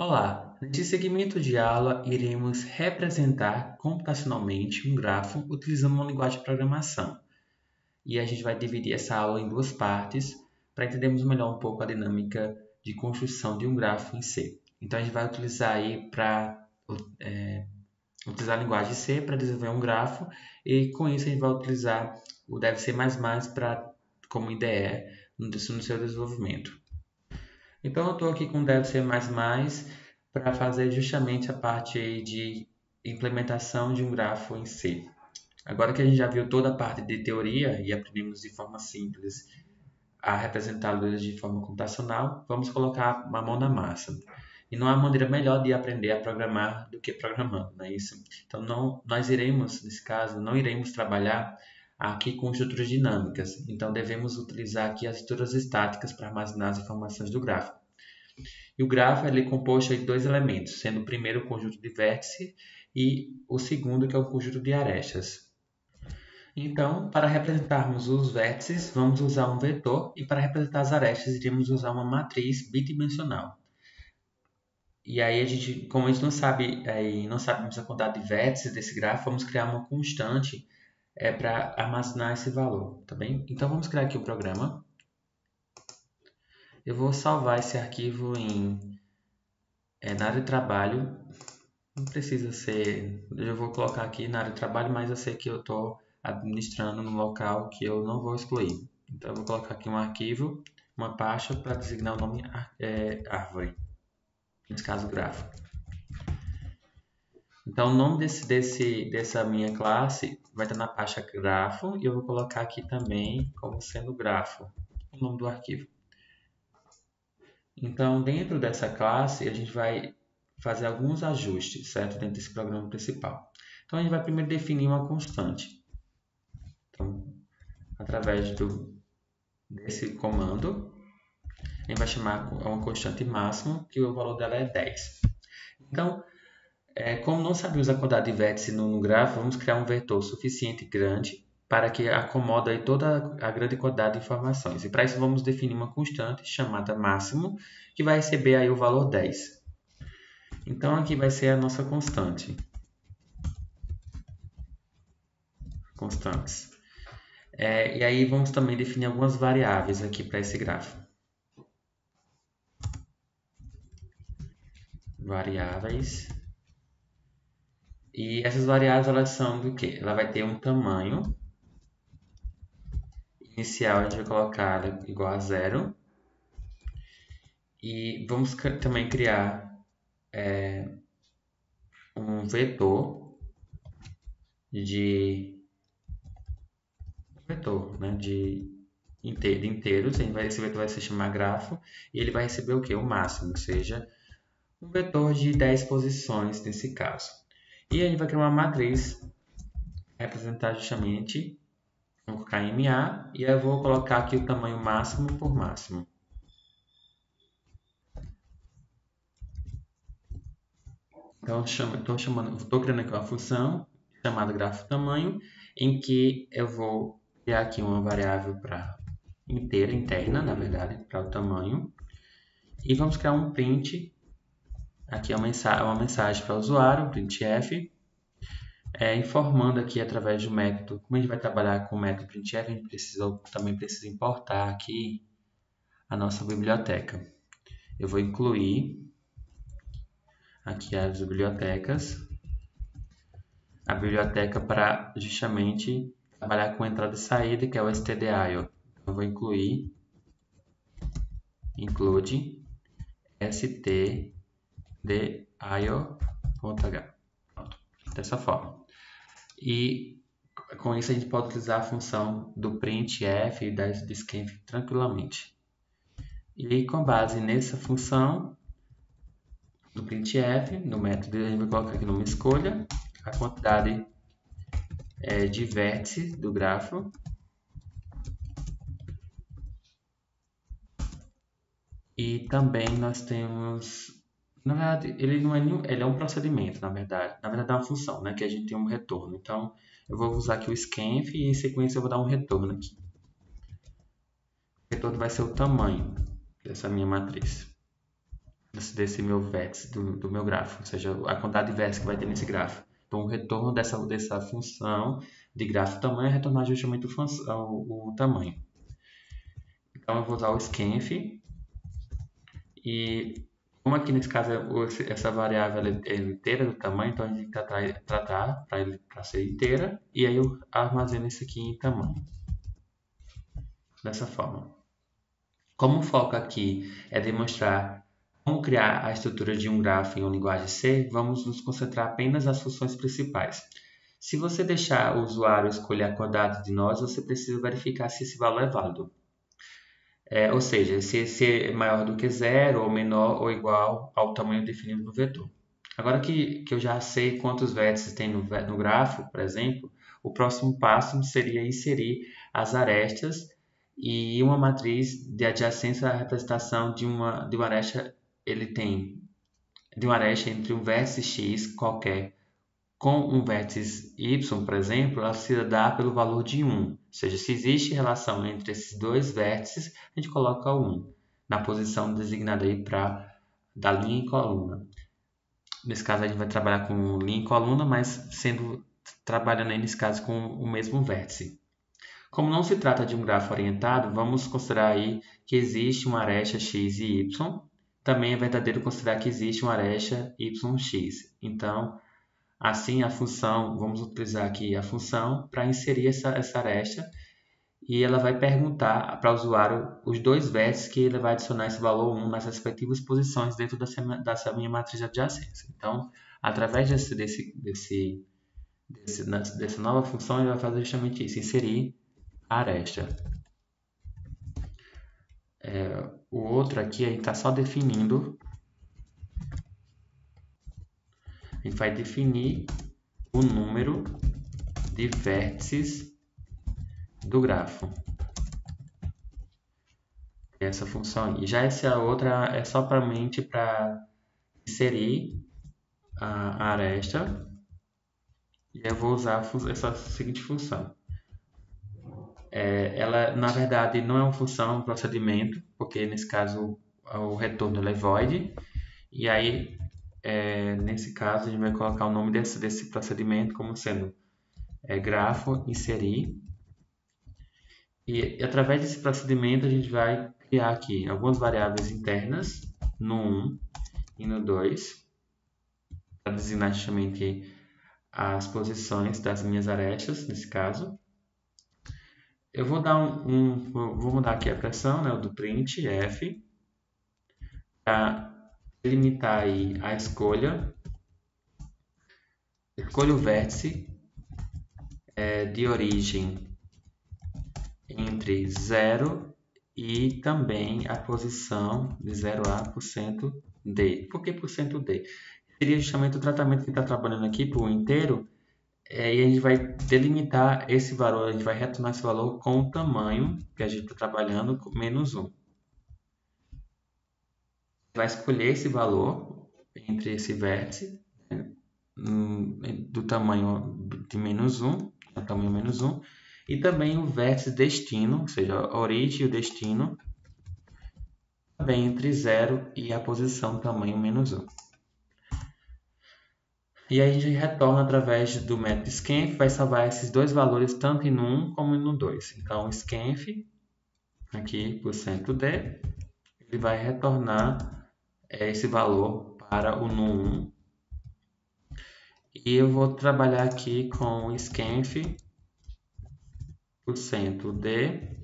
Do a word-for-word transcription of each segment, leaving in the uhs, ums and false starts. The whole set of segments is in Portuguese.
Olá! Neste segmento de aula, iremos representar computacionalmente um grafo utilizando uma linguagem de programação. E a gente vai dividir essa aula em duas partes para entendermos melhor um pouco a dinâmica de construção de um grafo em C. Então, a gente vai utilizar, aí pra, é, utilizar a linguagem C para desenvolver um grafo e, com isso, a gente vai utilizar o Dev-C mais mais pra, como I D E no, no seu desenvolvimento. Então, eu estou aqui com o Dev-C mais mais para fazer justamente a parte de implementação de um grafo em C. Agora que a gente já viu toda a parte de teoria e aprendemos de forma simples a representá-los de forma computacional, vamos colocar uma mão na massa. E não há maneira melhor de aprender a programar do que programando, não é isso? Então, não, nós iremos, nesse caso, não iremos trabalhar aqui com estruturas dinâmicas. Então, devemos utilizar aqui as estruturas estáticas para armazenar as informações do grafo. E o grafo ele é composto de dois elementos, sendo o primeiro o conjunto de vértices e o segundo que é o conjunto de arestas. Então, para representarmos os vértices, vamos usar um vetor e para representar as arestas, iremos usar uma matriz bidimensional. E aí, a gente, como a gente não sabe, aí não sabemos a quantidade de vértices desse grafo, vamos criar uma constante é para armazenar esse valor, tá bem? Então, vamos criar aqui o programa. Eu vou salvar esse arquivo em é, na área de trabalho. Não precisa ser... Eu vou colocar aqui na área de trabalho, mas eu sei que eu estou administrando no local que eu não vou excluir. Então, eu vou colocar aqui um arquivo, uma pasta para designar o nome é, árvore. Nesse caso, grafo. Então, o nome desse, desse, dessa minha classe vai estar na pasta grafo e eu vou colocar aqui também como sendo grafo, o nome do arquivo. Então, dentro dessa classe, a gente vai fazer alguns ajustes, certo? Dentro desse programa principal. Então, a gente vai primeiro definir uma constante. Então, através do, desse comando, a gente vai chamar uma constante máximo, que o valor dela é dez. Então, como não sabemos a quantidade de vértices no grafo, vamos criar um vetor suficiente grande para que acomoda aí toda a grande quantidade de informações. E para isso vamos definir uma constante chamada máximo, que vai receber aí o valor dez. Então aqui vai ser a nossa constante. Constantes. É, e aí vamos também definir algumas variáveis aqui para esse grafo. Variáveis. E essas variáveis, elas são do quê? Ela vai ter um tamanho inicial, a gente vai colocar igual a zero. E vamos também criar é, um vetor de vetor, né? de, inteiro, de inteiros. Esse vetor vai se chamar grafo e ele vai receber o quê? O máximo, ou seja, um vetor de dez posições nesse caso. E a gente vai criar uma matriz, representar justamente, vou colocar em M A, e eu vou colocar aqui o tamanho máximo por máximo. Então, estou chamando, estou criando aqui uma função chamada grafo tamanho, em que eu vou criar aqui uma variável para inteira, interna, na verdade, para o tamanho, e vamos criar um print. Aqui é uma mensagem para o usuário, printf, é, informando aqui através do método. Como a gente vai trabalhar com o método printf, a gente precisa, também precisa importar aqui a nossa biblioteca. Eu vou incluir aqui as bibliotecas, a biblioteca para justamente trabalhar com entrada e saída, que é o stdio. Eu vou incluir, include stdio. stdio.h. Pronto, dessa forma. E com isso a gente pode utilizar a função do printf e da scanf tranquilamente. E com base nessa função do printf, no método, a gente vai colocar aqui numa escolha a quantidade é, de vértices do grafo. E também nós temos... Na verdade, ele, não é nenhum, ele é um procedimento, na verdade. Na verdade, é uma função, né? Que a gente tem um retorno. Então, eu vou usar aqui o scanf e, em sequência, eu vou dar um retorno aqui. O retorno vai ser o tamanho dessa minha matriz. desse meu vex, do, do meu grafo, ou seja, a quantidade de vex que vai ter nesse grafo. Então, o retorno dessa, dessa função de grafo tamanho é retornar justamente o, função, o, o tamanho. Então, eu vou usar o scanf. E, como aqui nesse caso essa variável é inteira do tamanho, então a gente tem que tratar para ele para ser inteira. E aí eu armazeno isso aqui em tamanho. Dessa forma. Como o foco aqui é demonstrar como criar a estrutura de um grafo em uma linguagem C, vamos nos concentrar apenas nas funções principais. Se você deixar o usuário escolher a quantidade de nós, você precisa verificar se esse valor é válido. É, ou seja, se esse é maior do que zero, ou menor ou igual ao tamanho definido no vetor. Agora que, que eu já sei quantos vértices tem no, no grafo, por exemplo, o próximo passo seria inserir as arestas e uma matriz de adjacência à representação de uma, de uma aresta ele tem de uma aresta entre um vértice x qualquer com um vértice y, por exemplo, ela se dá pelo valor de um. Ou seja, se existe relação entre esses dois vértices, a gente coloca o um na posição designada aí pra, da linha em coluna. Nesse caso a gente vai trabalhar com linha em coluna, mas sendo trabalhando aí nesse caso com o mesmo vértice. Como não se trata de um grafo orientado, vamos considerar aí que existe uma aresta x e y. Também é verdadeiro considerar que existe uma aresta yx. Então, assim a função, vamos utilizar aqui a função para inserir essa, essa aresta e ela vai perguntar para o usuário os dois vértices que ele vai adicionar esse valor um nas respectivas posições dentro dessa, dessa minha matriz de adjacência. Então, através desse, desse, desse, desse, dessa nova função, ele vai fazer justamente isso, inserir a aresta. É, o outro aqui, a gente está só definindo. A gente vai definir o número de vértices do grafo. Essa função aí. Já essa outra é só para mente para inserir a, a aresta. E eu vou usar essa seguinte função. É, ela, na verdade, não é uma função, é um procedimento, porque nesse caso o retorno é void. E aí, é, nesse caso, a gente vai colocar o nome desse, desse procedimento como sendo é, grafo inserir. E através desse procedimento, a gente vai criar aqui algumas variáveis internas no um e no dois, para designar justamente as posições das minhas arestas, nesse caso. Eu vou dar um, um vou mudar aqui a pressão, né, do print f para delimitar aí a escolha. Escolha o vértice é, de origem entre zero e também a posição de zero a por cento d. Por que por cento d? Seria justamente o tratamento que está trabalhando aqui para o inteiro. É, e a gente vai delimitar esse valor, a gente vai retornar esse valor com o tamanho que a gente está trabalhando, menos um. Vai escolher esse valor entre esse vértice, né, do tamanho de menos um, ao tamanho menos um, e também o vértice destino, ou seja, a origem e o destino, também entre zero e a posição tamanho menos um. E aí a gente retorna através do método scanf, vai salvar esses dois valores tanto em um como no dois. Então, scanf, aqui, %d, ele vai retornar é, esse valor para o num um. E eu vou trabalhar aqui com scanf, %d,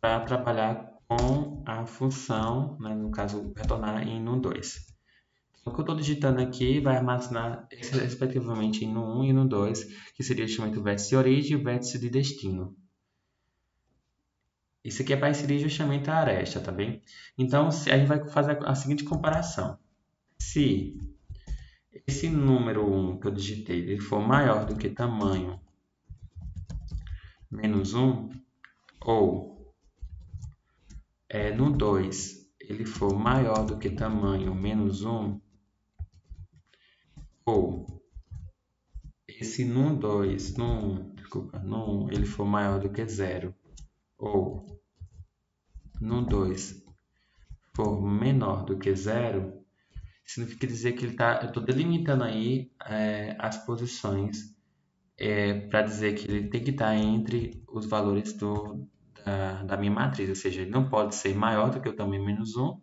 para trabalhar com a função, né, no caso, retornar em num dois. O que eu estou digitando aqui vai armazenar respectivamente no um e no dois, que seria justamente o vértice de origem e o vértice de destino. Isso aqui é para inserir justamente a aresta, tá bem? Então, a gente vai fazer a seguinte comparação. Se esse número um que eu digitei ele for maior do que tamanho menos um, ou é, no dois, ele for maior do que tamanho menos um, ou esse num dois, num, desculpa, num ele for maior do que zero, ou num dois for menor do que zero, significa dizer que ele tá, eu estou delimitando aí é, as posições é, para dizer que ele tem que estar tá entre os valores do, da, da minha matriz, ou seja, ele não pode ser maior do que o tamanho menos um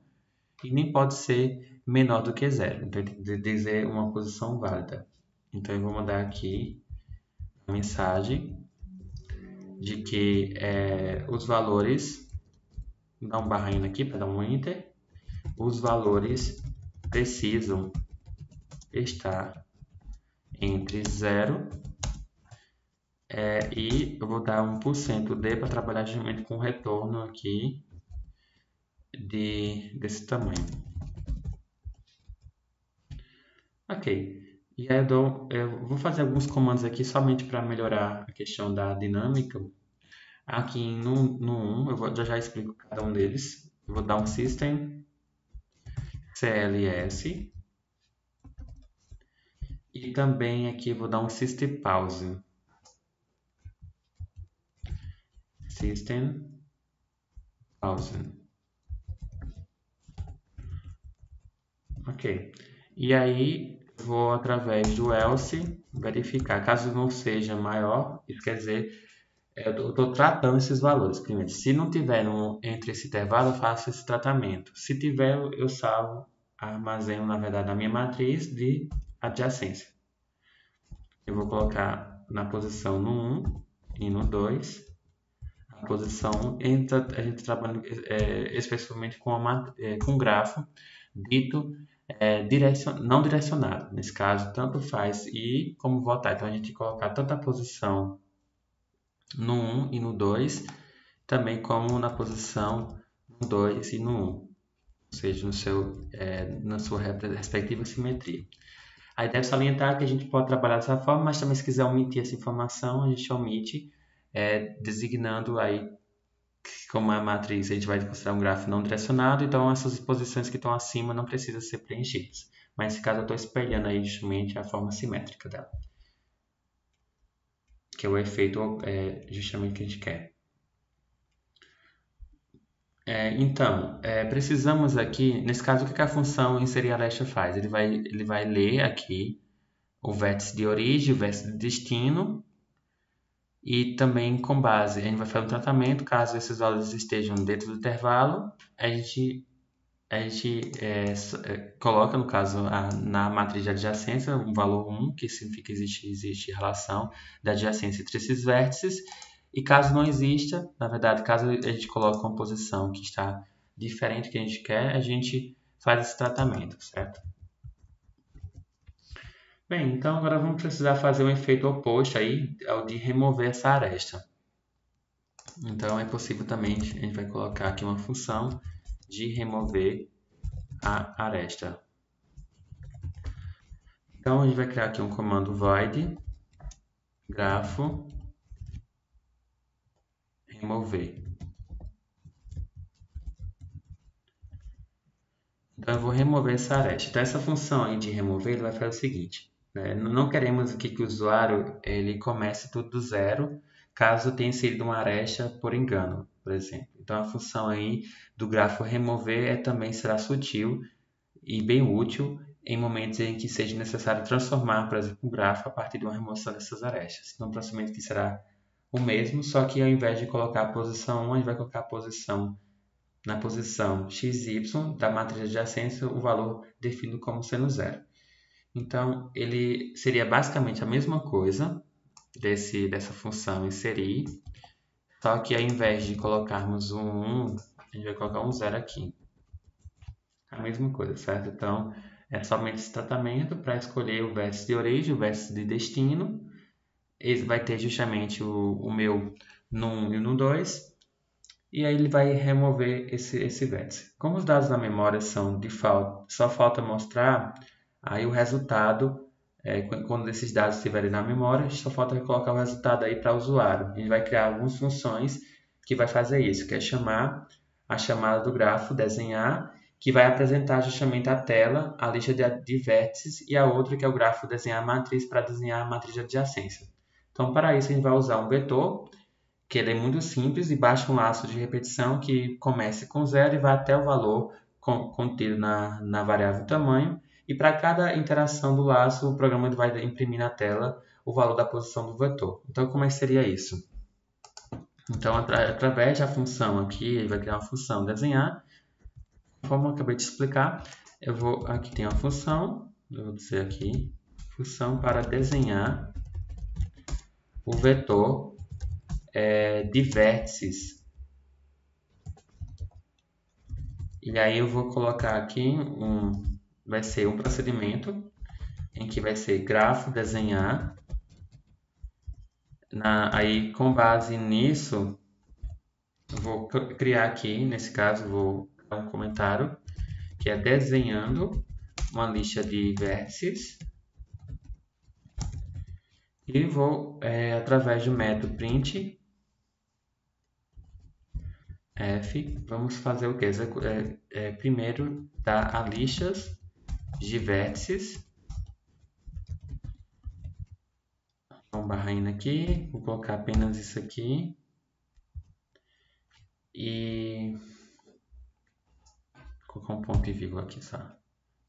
e nem pode ser menor do que zero. Então, ele tem que dizer uma posição válida. Então, eu vou mandar aqui a mensagem de que é, os valores, vou dar um barra ainda aqui para dar um enter, os valores precisam estar entre zero é, e eu vou dar um por cento D para trabalhar justamente com o retorno aqui de, desse tamanho. Ok, e aí eu, dou, eu vou fazer alguns comandos aqui somente para melhorar a questão da dinâmica. Aqui no, no um, eu vou, já já explico cada um deles. Eu vou dar um system C L S e também aqui vou dar um system pause, system pause, ok. E aí vou através do else verificar, caso não seja maior, isso quer dizer eu estou tratando esses valores. Primeiro, se não tiver um, entre esse intervalo, eu faço esse tratamento. Se tiver, eu salvo, armazeno, na verdade, a minha matriz de adjacência. Eu vou colocar na posição no um e no dois. A posição entra, a gente trabalha é, especialmente com, a, é, com o grafo dito é, direcion, não direcionado. Nesse caso, tanto faz i como voltar. Então, a gente colocar tanto a posição no um e no dois, também como na posição no dois e no um, ou seja, no seu, é, na sua respectiva simetria. Aí deve salientar que a gente pode trabalhar dessa forma, mas também se quiser omitir essa informação, a gente omite, é, designando aí como a matriz, a gente vai considerar um grafo não direcionado, então essas posições que estão acima não precisam ser preenchidas. Mas nesse caso eu estou espelhando aí justamente a forma simétrica dela, que é o efeito é, justamente que a gente quer. É, então, é, precisamos aqui, nesse caso, o que a função inserir a leste faz? Ele vai, ele vai ler aqui o vértice de origem, o vértice de destino, e também com base, a gente vai fazer um tratamento, caso esses valores estejam dentro do intervalo, a gente, a gente é, coloca, no caso, a, na matriz de adjacência, um valor um, que significa que existe, existe relação da adjacência entre esses vértices, e caso não exista, na verdade, caso a gente coloque uma posição que está diferente do que a gente quer, a gente faz esse tratamento, certo? Bem, então agora vamos precisar fazer um efeito oposto aí, ao de remover essa aresta. Então é possível também, a gente vai colocar aqui uma função de remover a aresta. Então a gente vai criar aqui um comando void grafo remover. Então eu vou remover essa aresta. Então essa função aí de remover, ele vai fazer o seguinte, né? Não queremos aqui que o usuário ele comece tudo do zero, caso tenha inserido uma aresta por engano, por exemplo. Então a função aí do grafo remover é, também será sutil e bem útil em momentos em que seja necessário transformar, por exemplo, um grafo a partir de uma remoção dessas arestas. Então o procedimento aqui será o mesmo, só que ao invés de colocar a posição um, a gente vai colocar a posição na posição xy da matriz adjacência, o valor definido como sendo zero. Então ele seria basicamente a mesma coisa Desse, dessa função inserir, só que ao invés de colocarmos um um, a gente vai colocar um zero aqui. A mesma coisa, certo? Então, é somente esse tratamento para escolher o vértice de origem, o vértice de destino. Ele vai ter justamente o, o meu no um e no dois, e aí ele vai remover esse, esse vértice. Como os dados na memória são default, só falta mostrar aí o resultado. É, quando esses dados estiverem na memória, só falta colocar o resultado aí para o usuário. Ele vai criar algumas funções que vai fazer isso, que é chamar a chamada do grafo, desenhar, que vai apresentar justamente a tela, a lista de, de vértices, e a outra que é o grafo desenhar a matriz, para desenhar a matriz de adjacência. Então, para isso, a gente vai usar um vetor, que ele é muito simples e baixa um laço de repetição que comece com zero e vai até o valor contido na, na variável tamanho, e para cada interação do laço, o programa vai imprimir na tela o valor da posição do vetor. Então, como é que seria isso? Então, atra através da função aqui, ele vai criar uma função desenhar. Como eu acabei de explicar, eu vou aqui tem uma função, eu vou dizer aqui, função para desenhar o vetor é, de vértices. E aí eu vou colocar aqui, um, vai ser um procedimento em que vai ser grafo desenhar. Na, aí, com base nisso, eu vou criar aqui, nesse caso, vou criar um comentário, que é desenhando uma lista de vértices. E vou, é, através do método print f, vamos fazer o que? É, é, primeiro, dar a listas de vértices. Vou barra indo aqui, vou colocar apenas isso aqui. E vou colocar um ponto e vírgula aqui só.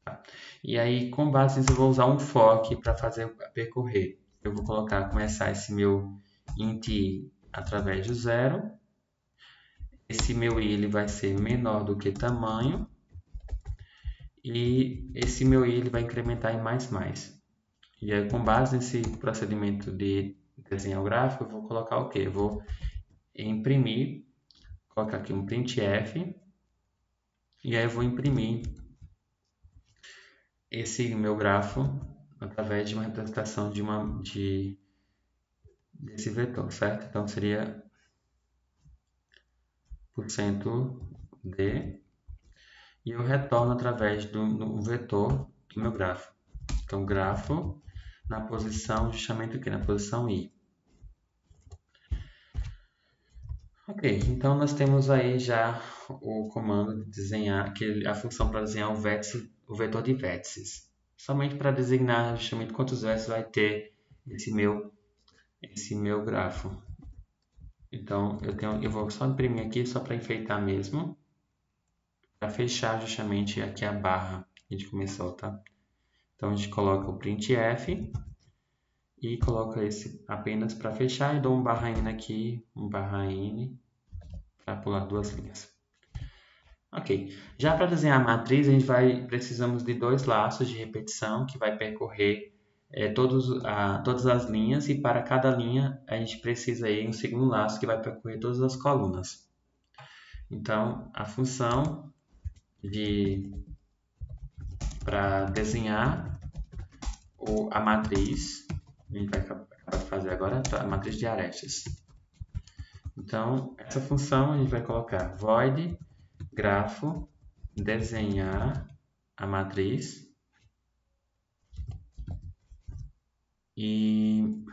Tá. E aí, com base nisso, eu vou usar um for aqui para fazer percorrer. Eu vou colocar, começar esse meu int i através do zero. Esse meu i ele vai ser menor do que tamanho. E esse meu i ele vai incrementar em mais mais. E aí, com base nesse procedimento de desenhar o gráfico, eu vou colocar o quê? Eu vou imprimir, colocar aqui um printf. E aí eu vou imprimir esse meu grafo através de uma representação de uma, de, desse vetor, certo? Então, seria porcento d. E eu retorno através do, do vetor do meu grafo. Então, grafo na posição, justamente aqui, na posição i. Ok, então nós temos aí já o comando de desenhar, a função para desenhar o, vértice, o vetor de vértices. Somente para designar justamente quantos vértices vai ter esse meu, esse meu grafo. Então, eu, tenho, eu vou só imprimir aqui, só para enfeitar mesmo. Para fechar justamente aqui a barra que a gente começou, tá? Então, a gente coloca o printf e coloca esse apenas para fechar e dou um barra n aqui, um barra n para pular duas linhas. Ok, já para desenhar a matriz, a gente vai, precisamos de dois laços de repetição que vai percorrer é, todos, a, todas as linhas e para cada linha a gente precisa aí um segundo laço que vai percorrer todas as colunas. Então, a função de para desenhar o, a matriz, a gente vai acabar de fazer agora, a matriz de arestas. Então, essa função a gente vai colocar void grafo desenhar a matriz e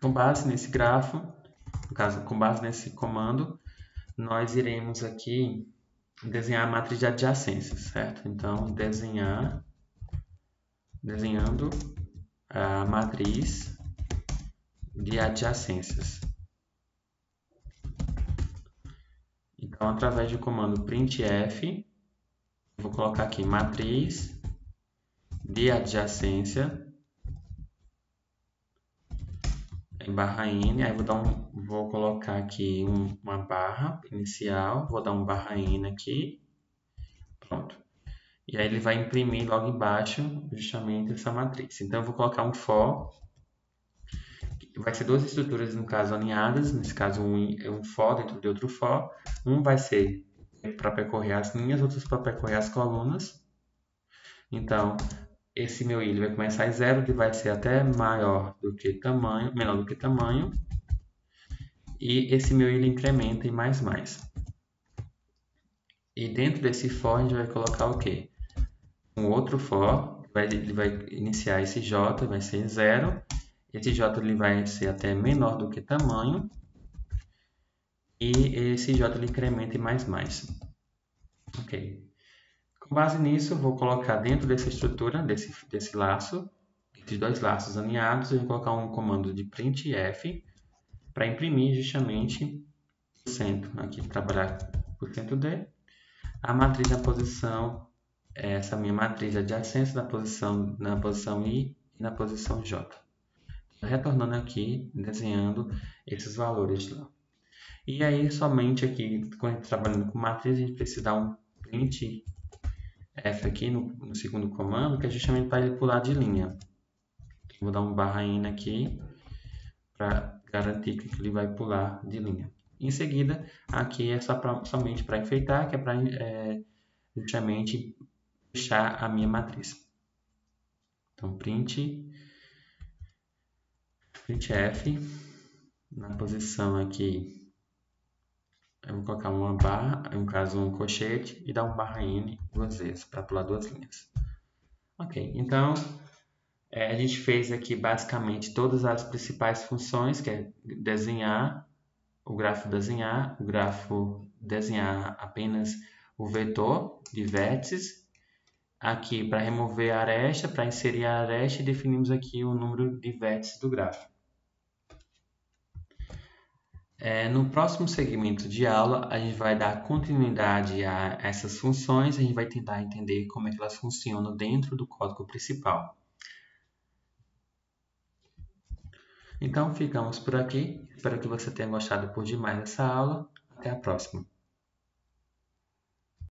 com base nesse grafo, no caso, com base nesse comando, nós iremos aqui desenhar a matriz de adjacência, certo? Então, desenhar, desenhando a matriz de adjacências. Então, através do comando printf, vou colocar aqui matriz de adjacência barra n, aí vou dar um, vou colocar aqui um, uma barra inicial, vou dar um barra n aqui, pronto. E aí ele vai imprimir logo embaixo justamente essa matriz. Então eu vou colocar um for, vai ser duas estruturas no caso alinhadas, nesse caso um é um for dentro de outro for, um vai ser para percorrer as linhas, outros para percorrer as colunas. Então esse meu i ele vai começar em zero, que vai ser até maior do que tamanho, menor do que tamanho. E esse meu i ele incrementa em mais mais. E dentro desse for a gente vai colocar o quê? Um outro for, vai, ele vai iniciar esse j, vai ser em zero. Esse j ele vai ser até menor do que tamanho. E esse j ele incrementa em mais mais. Ok. Com base nisso, eu vou colocar dentro dessa estrutura, desse, desse laço, esses dois laços alinhados, eu vou colocar um comando de printf para imprimir justamente o cento, aqui trabalhar por cento d. A matriz da posição, essa minha matriz é de adjacência na posição, na posição I e na posição J. Retornando aqui, desenhando esses valores lá. E aí, somente aqui, quando a gente está trabalhando com matriz, a gente precisa dar um print F aqui no, no segundo comando, que é justamente para ele pular de linha. Vou dar um barra in aqui, para garantir que ele vai pular de linha. Em seguida, aqui é só pra, somente para enfeitar, que é para é, justamente fechar a minha matriz. Então, print, print F, na posição aqui, eu vou colocar uma barra, no caso um colchete, e dar um barra N duas vezes, para pular duas linhas. Ok, então é, a gente fez aqui basicamente todas as principais funções, que é desenhar, o grafo desenhar, o grafo desenhar apenas o vetor de vértices. Aqui, para remover a aresta, para inserir a aresta, definimos aqui o número de vértices do grafo. É, no próximo segmento de aula, a gente vai dar continuidade a essas funções, a gente vai tentar entender como é que elas funcionam dentro do código principal. Então, ficamos por aqui. Espero que você tenha gostado por demais dessa aula. Até a próxima.